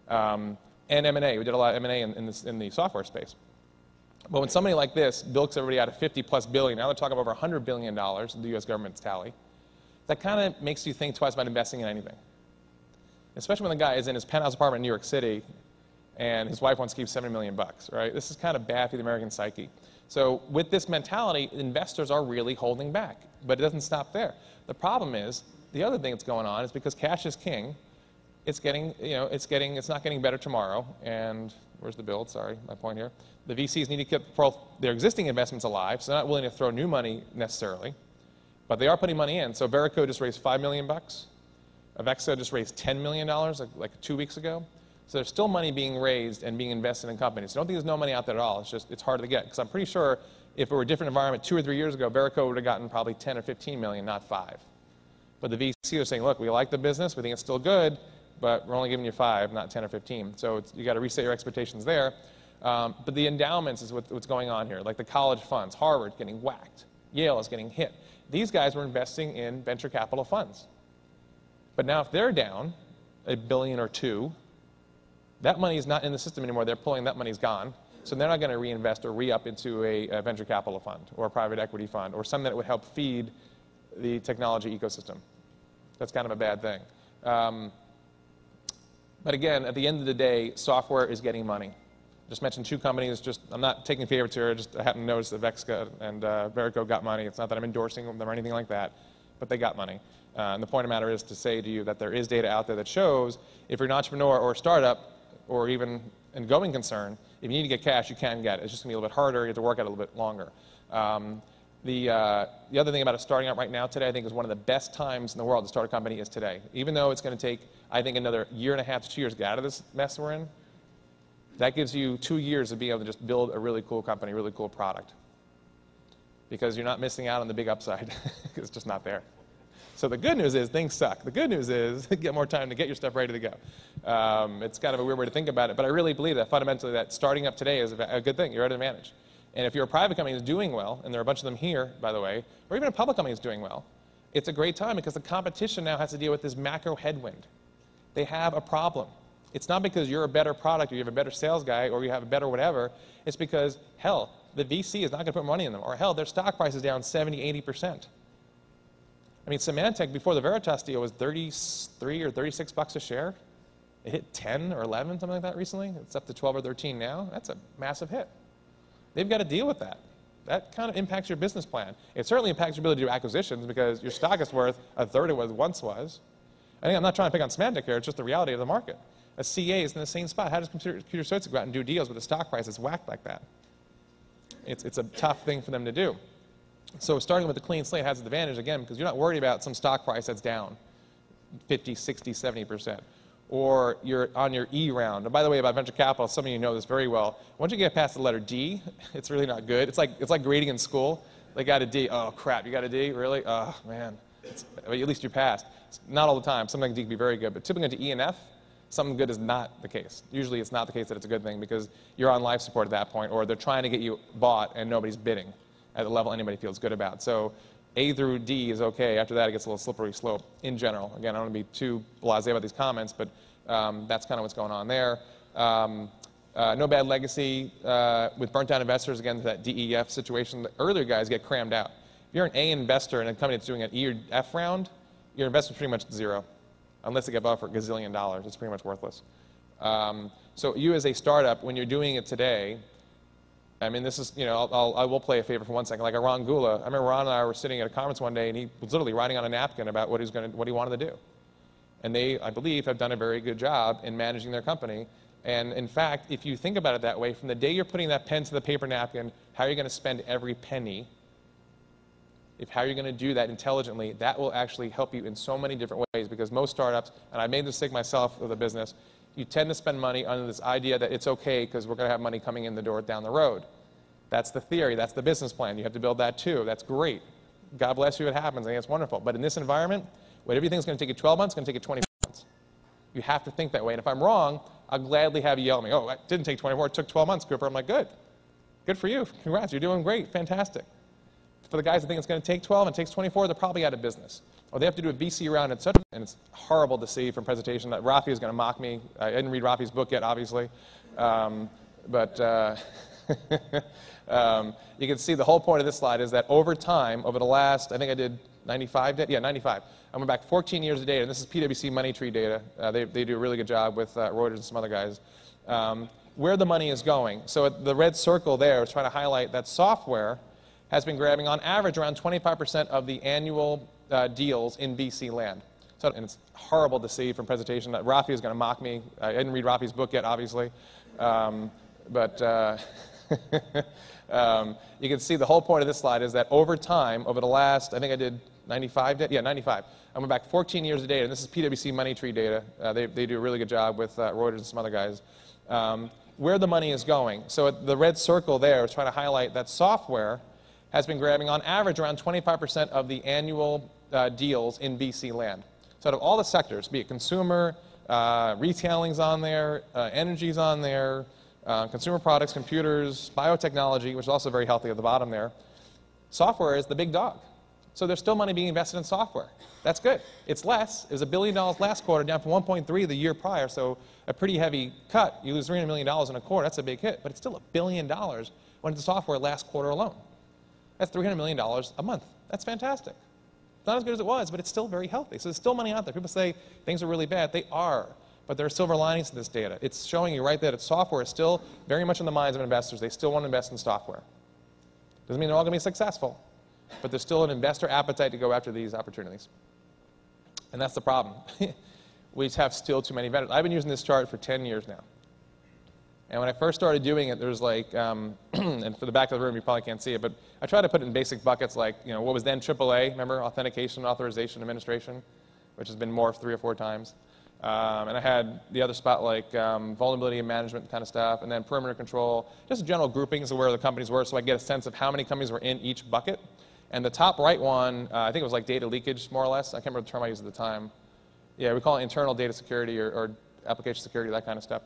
Um, and M and A. We did a lot of M and A in, in, this, in the software space. But when somebody like this bilks everybody out of fifty plus billion, now they're talking about over a hundred billion dollars, the U S government's tally, that kind of makes you think twice about investing in anything. Especially when the guy is in his penthouse apartment in New York City and his wife wants to keep seventy million bucks, right? This is kind of bad for the American psyche. So with this mentality, investors are really holding back, but it doesn't stop there. The problem is, the other thing that's going on is because cash is king, it's getting, you know, it's getting, it's not getting better tomorrow, and where's the build, sorry, my point here. The V Cs need to keep their existing investments alive, so they're not willing to throw new money necessarily, but they are putting money in. So Verico just raised five million bucks. Avexo just raised ten million dollars like, like two weeks ago. So there's still money being raised and being invested in companies. So I don't think there's no money out there at all. It's just, it's hard to get, because I'm pretty sure if it were a different environment two or three years ago, Verico would have gotten probably ten or fifteen million, not five. But the V Cs are saying, look, we like the business, we think it's still good, but we're only giving you five, not ten or fifteen. So it's, you got to reset your expectations there. Um, but the endowments is what, what's going on here, like the college funds. Harvard getting whacked. Yale is getting hit. These guys were investing in venture capital funds. But now if they're down a billion or two, that money is not in the system anymore. They're pulling, that money's gone. So they're not going to reinvest or re-up into a, a venture capital fund or a private equity fund or something that would help feed the technology ecosystem. That's kind of a bad thing. Um, But again, at the end of the day, software is getting money. Just mentioned two companies. Just, I'm not taking favorites here. I just I happen to notice that Vexca and uh, Verico got money. It's not that I'm endorsing them or anything like that, but they got money. Uh, and the point of the matter is to say to you that there is data out there that shows if you're an entrepreneur or a startup or even an going concern, if you need to get cash, you can get it. It's just going to be a little bit harder. You have to work out a little bit longer. Um, The, uh, the other thing about it starting out right now today, I think, is one of the best times in the world to start a company is today. Even though it's going to take, I think, another year and a half to two years to get out of this mess we're in, that gives you two years of being able to just build a really cool company, really cool product. Because you're not missing out on the big upside. It's just not there. So the good news is things suck. The good news is get more time to get your stuff ready to go. Um, it's kind of a weird way to think about it, but I really believe that fundamentally that starting up today is a good thing. You're at an advantage. And if you're a private company that's doing well, and there are a bunch of them here, by the way, or even a public company that's doing well, it's a great time because the competition now has to deal with this macro headwind. They have a problem. It's not because you're a better product or you have a better sales guy or you have a better whatever. It's because, hell, the V C is not going to put money in them. Or, hell, their stock price is down seventy, eighty percent. I mean, Symantec, before the Veritas deal, was thirty-three or thirty-six bucks a share. It hit ten or eleven, something like that recently. It's up to twelve or thirteen now. That's a massive hit. They've got to deal with that. That kind of impacts your business plan. It certainly impacts your ability to do acquisitions because your stock is worth a third of what it once was. I think I'm not trying to pick on Symantec here, it's just the reality of the market. A C A is in the same spot. How does computer, computer services go out and do deals with a stock price that's whacked like that? It's, it's a tough thing for them to do. So starting with a clean slate has an advantage, again, because you're not worried about some stock price that's down fifty, sixty, seventy percent. Or you're on your E round. And by the way, about venture capital, some of you know this very well. Once you get past the letter D, it's really not good. It's like, it's like grading in school. They got a D. Oh, crap, you got a D? Really? Oh, man. It's, at least you passed. It's not all the time. Sometimes D can be very good. But typically to E and F, something good is not the case. Usually it's not the case that it's a good thing because you're on life support at that point, or they're trying to get you bought and nobody's bidding at a level anybody feels good about. So A through D is okay. After that, it gets a little slippery slope in general. Again, I don't want to be too blasé about these comments, but um, that's kind of what's going on there. Um, uh, no bad legacy uh, with burnt down investors. Again, that D E F situation. The earlier guys get crammed out. If you're an A investor in a company that's doing an E or F round, your investment's pretty much zero, unless they get bought for a gazillion dollars. It's pretty much worthless. Um, so you as a startup, when you're doing it today, I mean, this is, you know, I'll, I'll, I will play a favor for one second. Like Ron Gula, I remember Ron and I were sitting at a conference one day, and he was literally writing on a napkin about what he was going to, what he wanted to do. And they, I believe, have done a very good job in managing their company. And in fact, if you think about it that way, from the day you're putting that pen to the paper napkin, how you're going to spend every penny, if how you're going to do that intelligently, that will actually help you in so many different ways. Because most startups, and I made this mistake myself with a business, you tend to spend money under this idea that it's okay because we're going to have money coming in the door down the road. That's the theory. That's the business plan. You have to build that too. That's great. God bless you. It happens. I think it's wonderful. But in this environment, whatever you think is going to take you twelve months, it's going to take you twenty-four months. You have to think that way. And if I'm wrong, I'll gladly have you yell at me, oh, it didn't take twenty-four. It took twelve months, Cooper. I'm like, good. Good for you. Congrats. You're doing great. Fantastic. For the guys that think it's going to take twelve and it takes twenty-four, they're probably out of business. Or they have to do a V C round, and such, and it's horrible to see from presentation. That Rafi is going to mock me. I didn't read Rafi's book yet, obviously. Um, but uh, um, you can see the whole point of this slide is that over time, over the last, I think I did ninety-five, yeah, ninety-five. I went back fourteen years of data, and this is P W C Money Tree data. Uh, they, they do a really good job with uh, Reuters and some other guys. um, where the money is going. So at the red circle there is trying to highlight that software has been grabbing on average around twenty-five percent of the annual uh, deals in V C land. So, and it's horrible to see from presentation that Rafi is going to mock me. I didn't read Rafi's book yet, obviously. Um, but uh, um, you can see the whole point of this slide is that over time, over the last, I think I did ninety-five, yeah, ninety-five. I went back fourteen years of data, and this is PwC Money Tree data. Uh, they, they do a really good job with uh, Reuters and some other guys. Um, where the money is going. So at the red circle there is trying to highlight that software has been grabbing on average around twenty-five percent of the annual uh, deals in V C land. So out of all the sectors, be it consumer, uh, retailing's on there, uh, energy's on there, uh, consumer products, computers, biotechnology, which is also very healthy at the bottom there, software is the big dog. So there's still money being invested in software. That's good. It's less. It was a billion dollars last quarter, down from one point three the year prior, so a pretty heavy cut. You lose three hundred million dollars in a quarter. That's a big hit, but it's still a billion dollars went to software last quarter alone. That's three hundred million dollars a month. That's fantastic. It's not as good as it was, but it's still very healthy. So there's still money out there. People say things are really bad. They are, but there are silver linings to this data. It's showing you right there that software is still very much in the minds of investors. They still want to invest in software. Doesn't mean they're all going to be successful, but there's still an investor appetite to go after these opportunities. And that's the problem. We have still too many vendors. I've been using this chart for ten years now. And when I first started doing it, there was like, um, and for the back of the room, you probably can't see it, but I tried to put it in basic buckets like, you know, what was then triple A, remember, authentication, authorization, administration, which has been morphed three or four times. Um, and I had the other spot like um, vulnerability and management kind of stuff, and then perimeter control, just general groupings of where the companies were so I get a sense of how many companies were in each bucket. And the top right one, uh, I think it was like data leakage, more or less. I can't remember the term I used at the time. Yeah, we call it internal data security or, or application security, that kind of stuff.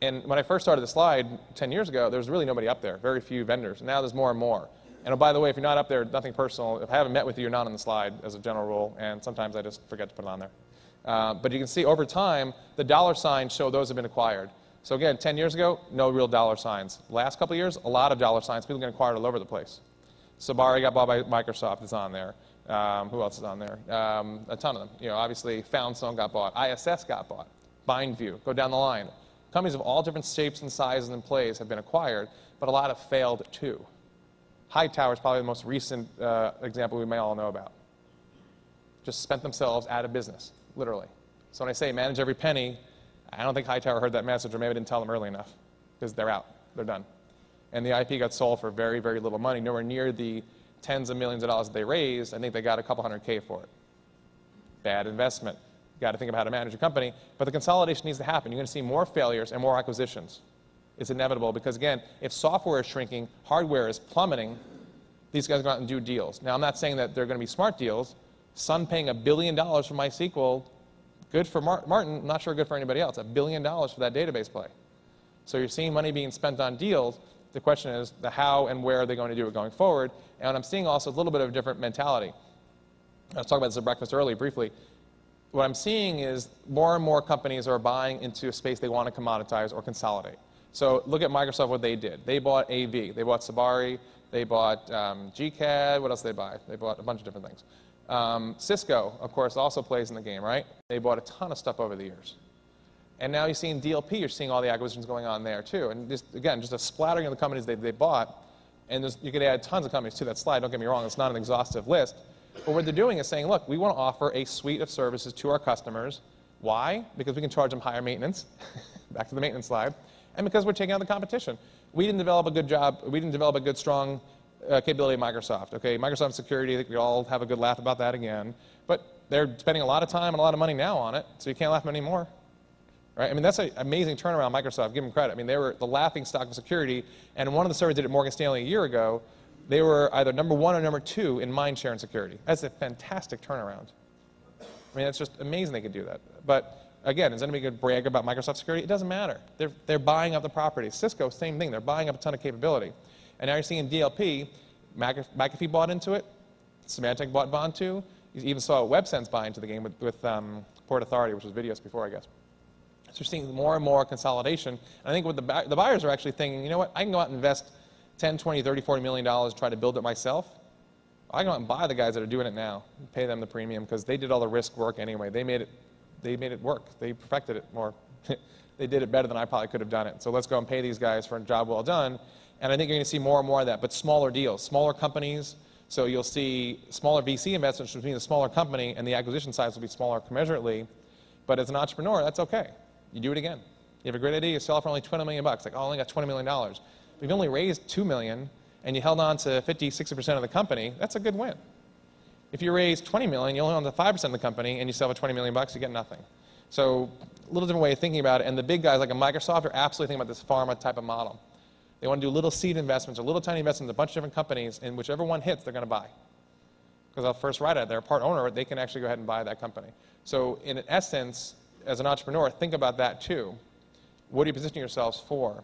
And when I first started the slide ten years ago, there was really nobody up there, very few vendors. Now there's more and more. And oh, by the way, if you're not up there, nothing personal. If I haven't met with you, you're not on the slide as a general rule, and sometimes I just forget to put it on there. Uh, but you can see over time, the dollar signs show those have been acquired. So again, ten years ago, no real dollar signs. Last couple of years, a lot of dollar signs. People have been acquired all over the place. Sabari got bought by Microsoft, it's on there. Um, who else is on there? Um, a ton of them. You know, obviously, Samson got bought. I S S got bought. BindView, go down the line. Companies of all different shapes and sizes and plays have been acquired, but a lot have failed too. Hightower is probably the most recent uh, example we may all know about. Just spent themselves out of business, literally. So when I say manage every penny, I don't think Hightower heard that message, or maybe I didn't tell them early enough, because they're out, they're done. And the I P got sold for very, very little money, nowhere near the tens of millions of dollars that they raised. I think they got a couple hundred K for it. Bad investment. You've got to think about how to manage your company. But the consolidation needs to happen. You're going to see more failures and more acquisitions. It's inevitable because, again, if software is shrinking, hardware is plummeting, these guys go out and do deals. Now, I'm not saying that they're going to be smart deals. Sun paying a billion dollars for MySQL, good for Mar Martin, not sure good for anybody else. A billion dollars for that database play. So you're seeing money being spent on deals. The question is the how and where are they going to do it going forward. And I'm seeing also a little bit of a different mentality. I was talking about this at breakfast earlier briefly. What I'm seeing is more and more companies are buying into a space they want to commoditize or consolidate. So look at Microsoft, what they did. They bought A V. They bought Sabari. They bought um, G C A D. What else did they buy? They bought a bunch of different things. Um, Cisco, of course, also plays in the game, right? They bought a ton of stuff over the years. And now you're seeing D L P, you're seeing all the acquisitions going on there too. And just, again, just a splattering of the companies they, they bought. And you could add tons of companies to that slide, don't get me wrong, it's not an exhaustive list. But what they're doing is saying, look, we want to offer a suite of services to our customers. Why? Because we can charge them higher maintenance, back to the maintenance slide, and because we're taking out the competition. We didn't develop a good job, we didn't develop a good, strong uh, capability at Microsoft. Okay, Microsoft security, I think we all have a good laugh about that again. But they're spending a lot of time and a lot of money now on it, so you can't laugh at them anymore. Right? I mean, that's an amazing turnaround, Microsoft. Give them credit. I mean, they were the laughing stock of security. And one of the surveys did at Morgan Stanley a year ago, they were either number one or number two in mindshare and security. That's a fantastic turnaround. I mean, that's just amazing they could do that. But again, is anybody going to brag about Microsoft security? It doesn't matter. They're, they're buying up the property. Cisco, same thing. They're buying up a ton of capability. And now you're seeing D L P. McAfee bought into it. Symantec bought Vontu. You even saw WebSense buy into the game with, with um, Port Authority, which was videos before, I guess. So you're seeing more and more consolidation. And I think what the, bu the buyers are actually thinking, you know what, I can go out and invest ten, twenty, thirty, forty million dollars and try to build it myself. I can go out and buy the guys that are doing it now and pay them the premium because they did all the risk work anyway. They made it, they made it work. They perfected it more. they did it better than I probably could have done it. So let's go and pay these guys for a job well done. And I think you're going to see more and more of that, but smaller deals, smaller companies. So you'll see smaller V C investments between a smaller company, and the acquisition size will be smaller commensurately. But as an entrepreneur, that's okay. You do it again. You have a great idea, you sell it for only twenty million bucks. Like, oh, I only got twenty million dollars. We've only raised two million, and you held on to fifty, sixty percent of the company. That's a good win. If you raise twenty million, you only own the five percent of the company, and you sell for twenty million bucks, you get nothing. So a little different way of thinking about it. And the big guys like a Microsoft are absolutely thinking about this pharma type of model. They want to do little seed investments or little tiny investments in a bunch of different companies, and whichever one hits, they're going to buy. Because they'll first ride at it. They're a part owner. They can actually go ahead and buy that company. So in essence, as an entrepreneur, think about that too. What are you positioning yourselves for?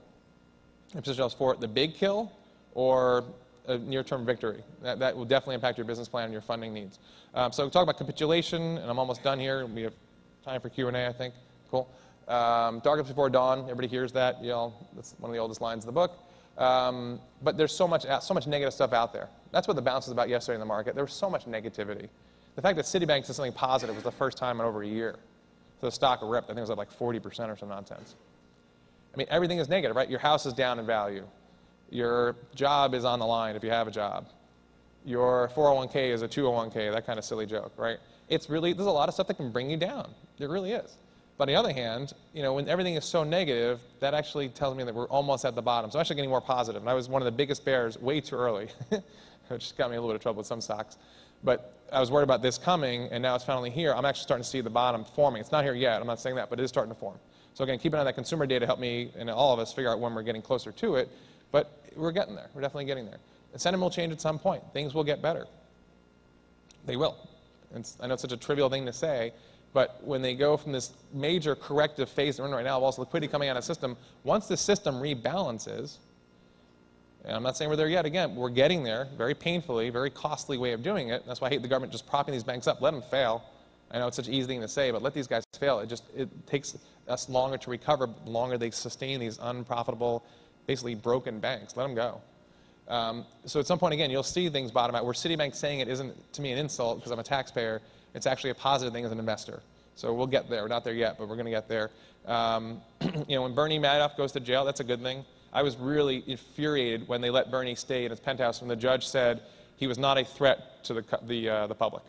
You position yourselves for the big kill or a near-term victory. That, that will definitely impact your business plan and your funding needs. Um, so we talk about capitulation, and I'm almost done here. We have time for Q and A, I think. Cool. Um, Darkness Before Dawn, everybody hears that. You know, that's one of the oldest lines in the book. Um, but there's so much, so much negative stuff out there. That's what the bounce was about yesterday in the market. There was so much negativity. The fact that Citibank said something positive was the first time in over a year. So the stock ripped. I think it was up like forty percent or some nonsense. I mean, everything is negative, right? Your house is down in value. Your job is on the line if you have a job. Your four oh one K is a two oh one K, that kind of silly joke, right? It's really, there's a lot of stuff that can bring you down. There really is. But on the other hand, you know, when everything is so negative, that actually tells me that we're almost at the bottom. So I'm actually getting more positive. And I was one of the biggest bears way too early, which got me a little bit of trouble with some stocks. But I was worried about this coming, and now it's finally here. I'm actually starting to see the bottom forming. It's not here yet, I'm not saying that, but it is starting to form. So again, keep an eye on that consumer data to help me and all of us figure out when we're getting closer to it. But we're getting there. We're definitely getting there. The sentiment will change at some point. Things will get better. They will. It's, I know it's such a trivial thing to say, but when they go from this major corrective phase that we're in right now, of also liquidity coming out of the system, once the system rebalances, and I'm not saying we're there yet again, we're getting there very painfully, very costly way of doing it. That's why I hate the government just propping these banks up. Let them fail. I know it's such an easy thing to say, but let these guys fail. It just it takes us longer to recover, the longer they sustain these unprofitable, basically broken banks. Let them go. Um, so at some point, again, you'll see things bottom out. Where Citibank saying it isn't, to me, an insult because I'm a taxpayer. It's actually a positive thing as an investor. So we'll get there. We're not there yet, but we're going to get there. Um, you know, when Bernie Madoff goes to jail, that's a good thing. I was really infuriated when they let Bernie stay in his penthouse when the judge said he was not a threat to the, the, uh, the public.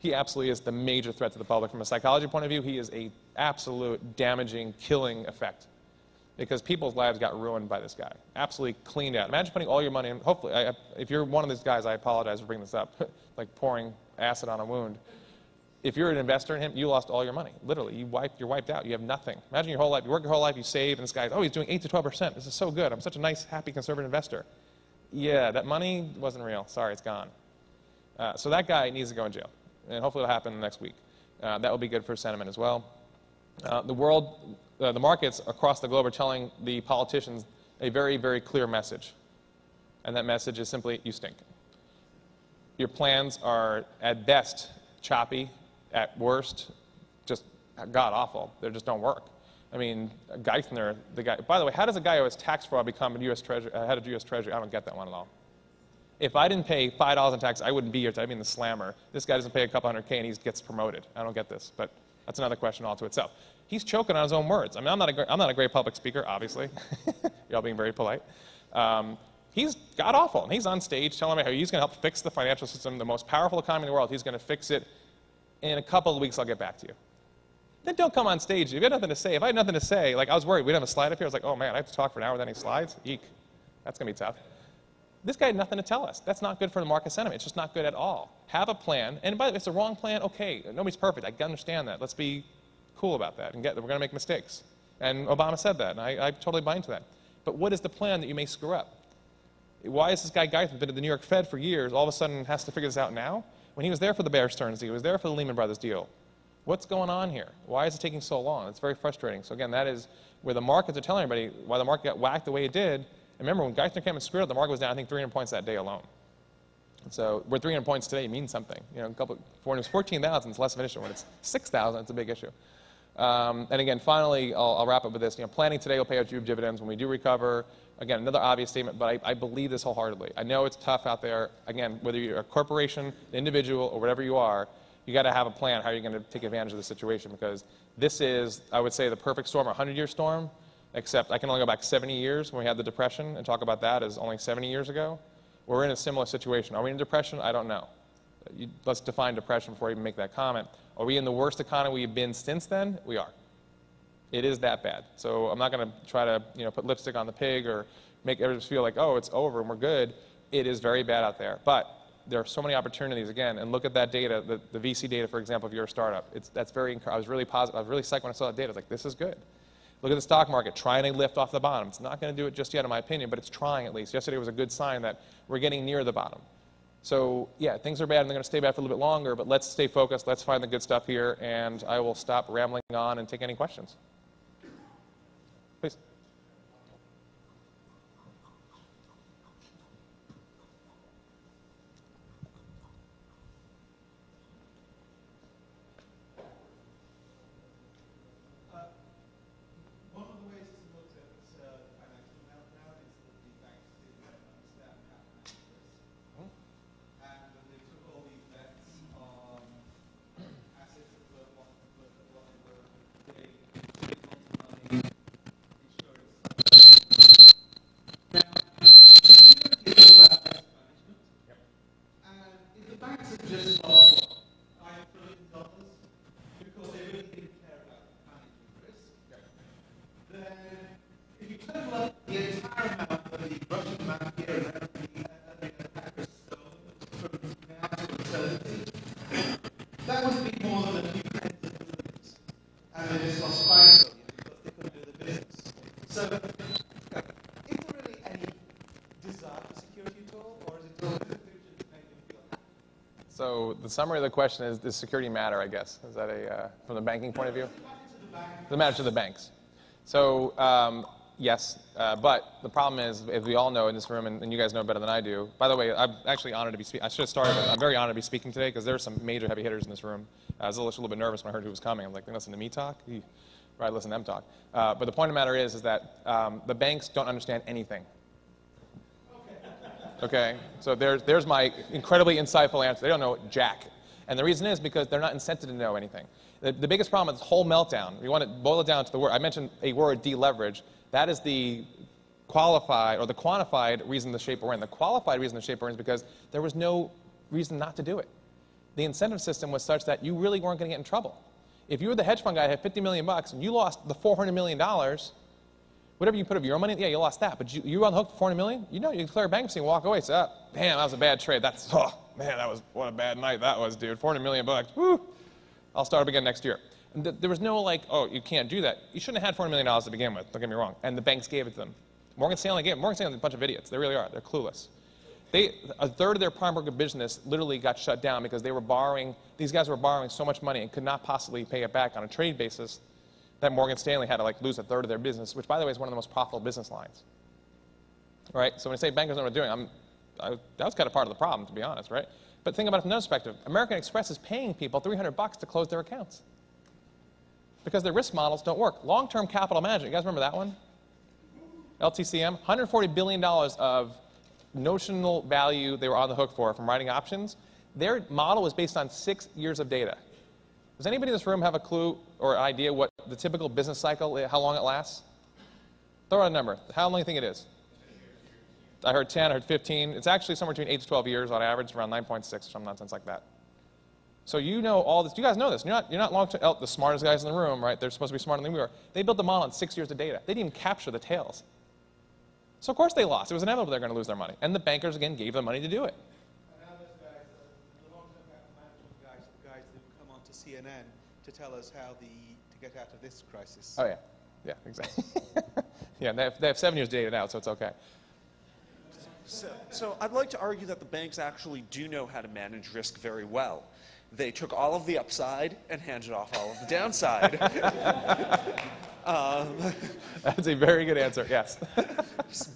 He absolutely is the major threat to the public. From a psychology point of view, he is an absolute damaging, killing effect. Because people's lives got ruined by this guy. Absolutely cleaned out. Imagine putting all your money in. Hopefully, I, if you're one of these guys, I apologize for bringing this up. Like pouring acid on a wound. If you're an investor in him, you lost all your money. Literally, you wiped, you're wiped out. You have nothing. Imagine your whole life. You work your whole life, you save, and this guy's, oh, he's doing eight to twelve percent. This is so good. I'm such a nice, happy, conservative investor. Yeah, that money wasn't real. Sorry, it's gone. Uh, so that guy needs to go in jail. And hopefully it'll happen next week. Uh, that will be good for sentiment as well. Uh, the world, uh, the markets across the globe are telling the politicians a very, very clear message. And that message is simply, you stink. Your plans are, at best, choppy. At worst, just god-awful. They just don't work. I mean, Geithner, the guy, by the way, how does a guy who has tax fraud become a U S Treasury, uh, head of U S Treasury? I don't get that one at all. If I didn't pay five dollars in tax, I wouldn't be here. I'd be in the slammer. This guy doesn't pay a couple hundred K and he gets promoted. I don't get this, but that's another question all to itself. He's choking on his own words. I mean, I'm not a, I'm not a great public speaker, obviously. You're all being very polite. Um, he's god-awful, and he's on stage telling me how he's going to help fix the financial system, the most powerful economy in the world. He's going to fix it. In a couple of weeks, I'll get back to you. Then don't come on stage. If you have nothing to say, if I had nothing to say, like I was worried, we didn't have a slide up here. I was like, oh, man, I have to talk for an hour without any slides? Eek. That's going to be tough. This guy had nothing to tell us. That's not good for the market sentiment. It's just not good at all. Have a plan. And by the way, if it's a wrong plan, okay. Nobody's perfect. I can understand that. Let's be cool about that and get that we're going to make mistakes. And Obama said that, and I, I totally buy into that. But what is the plan that you may screw up? Why is this guy Geithner, been at the New York Fed for years, all of a sudden has to figure this out now? When he was there for the Bear Stearns deal, he was there for the Lehman Brothers deal. What's going on here? Why is it taking so long? It's very frustrating. So again, that is where the markets are telling everybody why the market got whacked the way it did. And remember, when Geithner came and screwed up, the market was down, I think, three hundred points that day alone. And so where three hundred points today means something. You know, a couple, when it was fourteen thousand, it's less of an issue. When it's six thousand, it's a big issue. Um, and again, finally, I'll, I'll wrap up with this. You know, planning today will pay out huge dividends when we do recover. Again, another obvious statement, but I, I believe this wholeheartedly. I know it's tough out there. Again, whether you're a corporation, an individual, or whatever you are, you got to have a plan. How are you going to take advantage of the situation? Because this is, I would say, the perfect storm, a hundred-year storm, except I can only go back seventy years when we had the Depression and talk about that as only seventy years ago. We're in a similar situation. Are we in a depression? I don't know. You, let's define depression before I even make that comment. Are we in the worst economy we've been since then? We are. It is that bad. So I'm not going to try to you know, put lipstick on the pig or make everyone feel like, oh, it's over and we're good. It is very bad out there. But there are so many opportunities, again, and look at that data, the, the V C data, for example, of your startup. It's, that's very, I was really positive. I was really psyched when I saw that data. I was like, this is good. Look at the stock market, trying to lift off the bottom. It's not going to do it just yet, in my opinion, but it's trying at least. Yesterday was a good sign that we're getting near the bottom. So, yeah, things are bad, and they're going to stay bad for a little bit longer, but let's stay focused. Let's find the good stuff here, and I will stop rambling on and take any questions. Please. So the summary of the question is, does security matter, I guess? Is that a, uh, from the banking point of view? It matters to the banks. So um, yes, uh, but the problem is, as we all know in this room, and, and you guys know better than I do. By the way, I'm actually honored to be speaking. I should have started, but I'm very honored to be speaking today because there are some major heavy hitters in this room. I was a little, a little bit nervous when I heard who was coming. I'm like, listen to me talk? Eesh. Right, listen to them talk. Uh, but the point of the matter is, is that um, the banks don't understand anything. Okay, so there's, there's my incredibly insightful answer. They don't know jack. And the reason is because they're not incented to know anything. The, the biggest problem with this whole meltdown, we want to boil it down to the word. I mentioned a word, deleverage. That is the qualified or the quantified reason the shape we're in. The qualified reason the shape we're in is because there was no reason not to do it. The incentive system was such that you really weren't going to get in trouble. If you were the hedge fund guy who had fifty million bucks and you lost the four hundred million dollars, whatever you put of your own money, yeah, you lost that. But you, you were on the hook for four hundred million dollars? You know, you declare bankruptcy and walk away. So, uh, damn, that was a bad trade. That's, oh, man, that was, what a bad night that was, dude. four hundred million bucks. Woo! I'll start up again next year. And th there was no, like, oh, you can't do that. You shouldn't have had four hundred million dollars to begin with. Don't get me wrong. And the banks gave it to them. Morgan Stanley gave it. Morgan Stanley's a bunch of idiots. They really are. They're clueless. They, a third of their prime broker business literally got shut down because they were borrowing, these guys were borrowing so much money and could not possibly pay it back on a trade basis that Morgan Stanley had to like lose a third of their business, which by the way is one of the most profitable business lines. Right? So when I say bankers know what they're doing, I'm, I, that was kind of part of the problem, to be honest, right? But think about it from another perspective. American Express is paying people three hundred bucks to close their accounts because their risk models don't work. Long-term capital management, you guys remember that one? L T C M, one hundred forty billion dollars of notional value they were on the hook for from writing options. Their model was based on six years of data. Does anybody in this room have a clue or idea what the typical business cycle, how long it lasts? Throw out a number. How long do you think it is? I heard ten, I heard fifteen. It's actually somewhere between eight to twelve years on average, around nine point six or some nonsense like that. So you know all this. You guys know this. You're not, you're not long-term, oh, the smartest guys in the room, right? They're supposed to be smarter than we are. They built the model on six years of data. They didn't even capture the tails. So of course they lost. It was inevitable they're going to lose their money. And the bankers, again, gave them money to do it. C N N to tell us how the, to get out of this crisis. Oh, yeah. Yeah, exactly. Yeah, and they have, they have seven years data now, so it's okay. So, so I'd like to argue that the banks actually do know how to manage risk very well. They took all of the upside and handed off all of the downside. um, That's a very good answer, yes.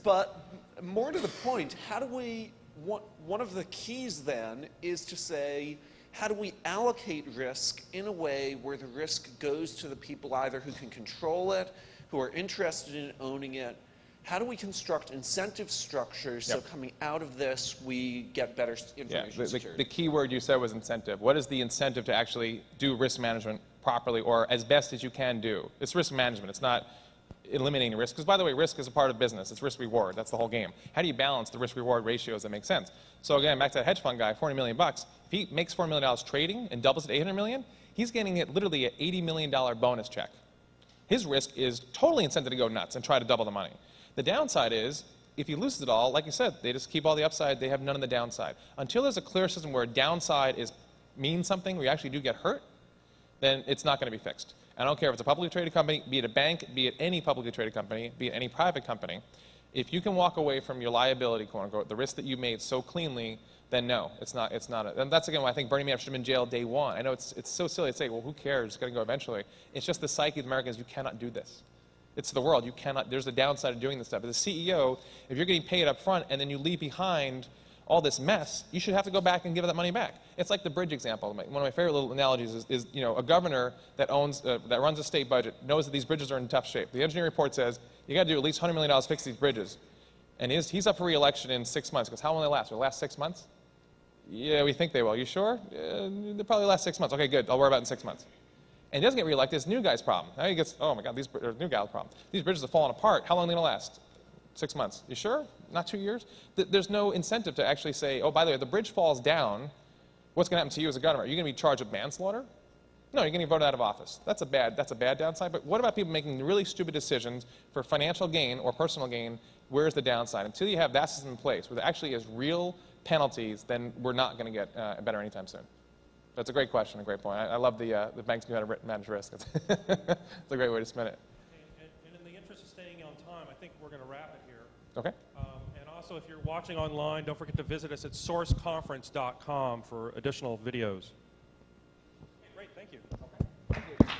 But more to the point, how do we, one, one of the keys then is to say, how do we allocate risk in a way where the risk goes to the people either who can control it, who are interested in owning it, how do we construct incentive structures yep. so coming out of this we get better information yeah, the, security? The, the key word you said was incentive. What is the incentive to actually do risk management properly or as best as you can do? It's risk management. It's not eliminating risk. Because, by the way, risk is a part of business. It's risk-reward. That's the whole game. How do you balance the risk-reward ratios that make sense? So, again, back to that hedge fund guy, forty million bucks. If he makes four million dollars trading and doubles it to eight hundred million dollars, he's getting it literally an eighty million dollar bonus check. His risk is totally incented to go nuts and try to double the money. The downside is, if he loses it all, like you said, they just keep all the upside, they have none of the downside. Until there's a clear system where downside is means something, where you actually do get hurt, then it's not going to be fixed. I don't care if it's a publicly traded company, be it a bank, be it any publicly traded company, be it any private company. If you can walk away from your liability, quote unquote, the risk that you made so cleanly, then no, it's not, it's not a, and that's again why I think Bernie Madoff should have been in jail day one. I know it's, it's so silly to say, well, who cares, it's going to go eventually. It's just the psyche of Americans, you cannot do this. It's the world, you cannot, there's a downside of doing this stuff. As a C E O, if you're getting paid up front and then you leave behind all this mess, you should have to go back and give that money back. It's like the bridge example. One of my favorite little analogies is, is you know, a governor that owns, uh, that runs a state budget knows that these bridges are in tough shape. The engineering report says, you got to do at least one hundred million dollars to fix these bridges. And he's, he's up for re-election in six months. Because how long will they last? Will they last six months? Yeah, we think they will. You sure? Uh, they'll probably last six months. Okay, good. I'll worry about it in six months. And he doesn't get re-elected. It's new guy's problem. Now he gets, oh my God, these, or new guy's problem. These bridges are falling apart. How long are they going to last? Six months. You sure? Not two years? Th there's no incentive to actually say, oh, by the way, if the bridge falls down, what's going to happen to you as a governor? Are you going to be charged with manslaughter? No, you're going to be voted out of office. That's a bad, that's a bad downside. But what about people making really stupid decisions for financial gain or personal gain? Where's the downside? Until you have that system in place where there actually is real penalties, then we're not going to get uh, better anytime soon. That's a great question, a great point. I, I love the, uh, the banks knew how to manage risk. It's a great way to spin it. Okay. Um, and also, if you're watching online, don't forget to visit us at source conference dot com for additional videos. Okay, great, thank you. Okay. Thank you.